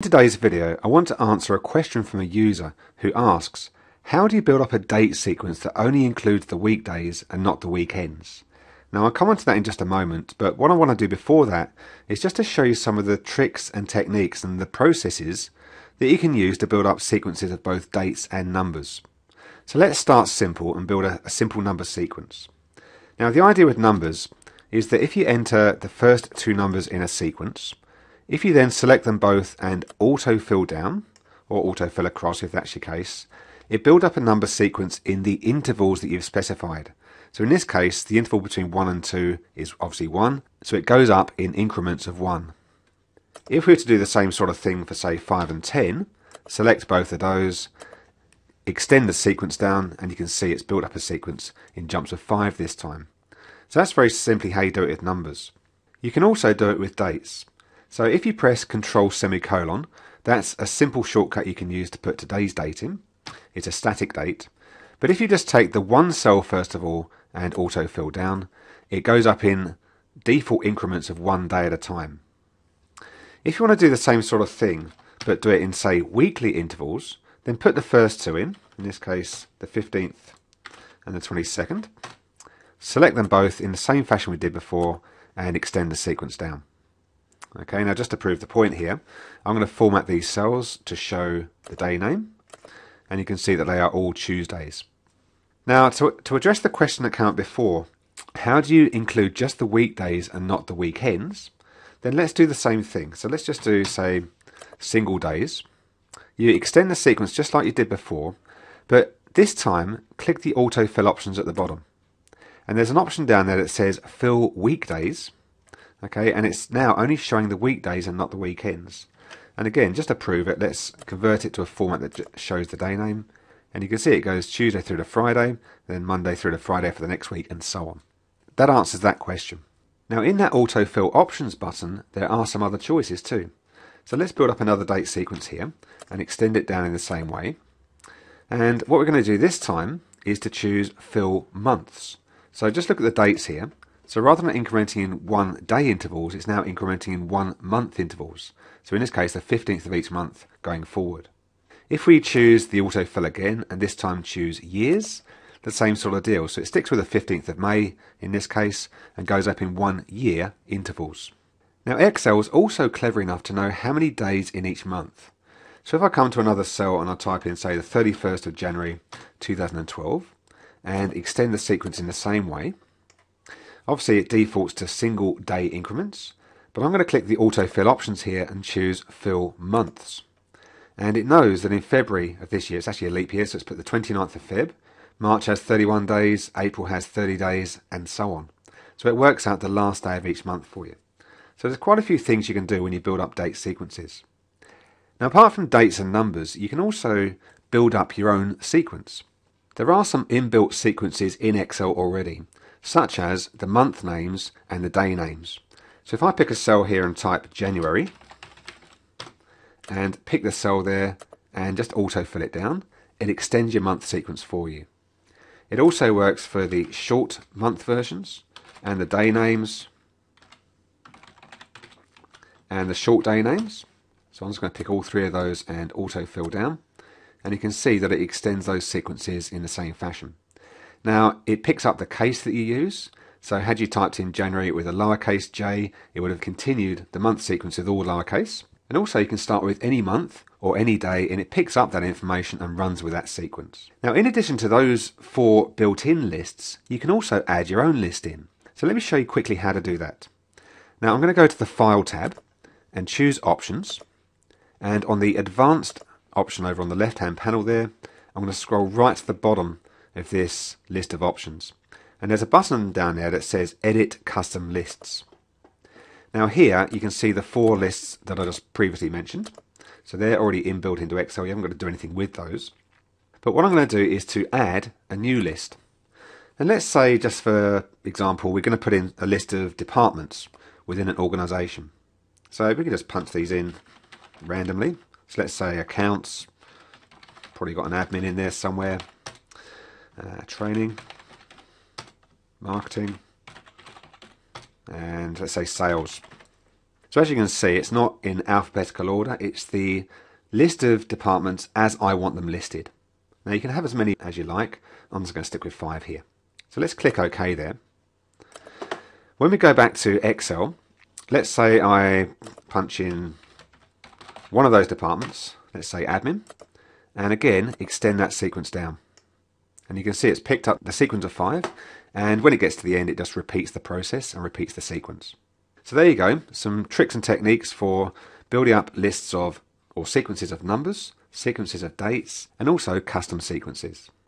In today's video, I want to answer a question from a user who asks, how do you build up a date sequence that only includes the weekdays and not the weekends? Now I'll come on to that in just a moment, but what I want to do before that is just to show you some of the tricks and techniques and the processes that you can use to build up sequences of both dates and numbers. So let's start simple and build a simple number sequence. Now the idea with numbers is that if you enter the first two numbers in a sequence, if you then select them both and autofill down, or autofill across if that's your case, it builds up a number sequence in the intervals that you've specified. So in this case, the interval between 1 and 2 is obviously 1, so it goes up in increments of 1. If we were to do the same sort of thing for, say, 5 and 10, select both of those, extend the sequence down, and you can see it's built up a sequence in jumps of 5 this time. So that's very simply how you do it with numbers. You can also do it with dates. So if you press Control semicolon, that's a simple shortcut you can use to put today's date in. It's a static date. But if you just take the one cell first of all and autofill down, it goes up in default increments of 1 day at a time. If you want to do the same sort of thing, but do it in, say, weekly intervals, then put the first two in this case the 15th and the 22nd. Select them both in the same fashion we did before and extend the sequence down. Okay, now just to prove the point here, I'm going to format these cells to show the day name, and you can see that they are all Tuesdays. Now to address the question that came up before, how do you include just the weekdays and not the weekends? Then let's do the same thing. So let's just do, say, single days. You extend the sequence just like you did before, but this time click the autofill options at the bottom. And there's an option down there that says fill weekdays. Okay, and it's now only showing the weekdays and not the weekends. And again, just to prove it, let's convert it to a format that shows the day name. And you can see it goes Tuesday through to Friday, then Monday through to Friday for the next week, and so on. That answers that question. Now in that autofill options button, there are some other choices too. So let's build up another date sequence here and extend it down in the same way. And what we're going to do this time is to choose fill months. So just look at the dates here. So rather than incrementing in 1 day intervals, it's now incrementing in 1 month intervals. So in this case, the 15th of each month going forward. If we choose the autofill again, and this time choose years, the same sort of deal. So it sticks with the 15th of May in this case, and goes up in 1 year intervals. Now Excel is also clever enough to know how many days in each month. So if I come to another cell and I type in, say, the 31st of January 2012, and extend the sequence in the same way, obviously it defaults to single day increments, but I'm going to click the autofill options here and choose fill months. And it knows that in February of this year, it's actually a leap year, so it's put the 29th of Feb, March has 31 days, April has 30 days, and so on. So it works out the last day of each month for you. So there's quite a few things you can do when you build up date sequences. Now apart from dates and numbers, you can also build up your own sequence. There are some inbuilt sequences in Excel already, such as the month names and the day names. So if I pick a cell here and type January, and pick the cell there and just autofill it down, it extends your month sequence for you. It also works for the short month versions and the day names and the short day names. So I'm just going to pick all three of those and autofill down, and you can see that it extends those sequences in the same fashion. Now it picks up the case that you use, so had you typed in January with a lowercase j, it would have continued the month sequence with all lowercase. And also you can start with any month or any day, and it picks up that information and runs with that sequence. Now in addition to those four built-in lists, you can also add your own list in. So let me show you quickly how to do that. Now I'm going to go to the File tab and choose Options, and on the Advanced option over on the left-hand panel there, I'm going to scroll right to the bottom of this list of options, and there's a button down there that says Edit Custom Lists. Now here you can see the four lists that I just previously mentioned, so they're already inbuilt into Excel. You haven't got to do anything with those, but what I'm going to do is to add a new list. And let's say, just for example, we're going to put in a list of departments within an organization. So we can just punch these in randomly. So let's say accounts, probably got an admin in there somewhere, training, marketing, and let's say sales. So So as you can see, it's not in alphabetical order, it's the list of departments as I want them listed. Now you can have as many as you like. I'm just going to stick with 5 here. So let's click OK there. When we go back to Excel, let's say I punch in one of those departments, let's say admin, and again extend that sequence down. And you can see it's picked up the sequence of 5, and when it gets to the end it just repeats the process and repeats the sequence. So there you go, some tricks and techniques for building up lists of or sequences of numbers, sequences of dates, and also custom sequences.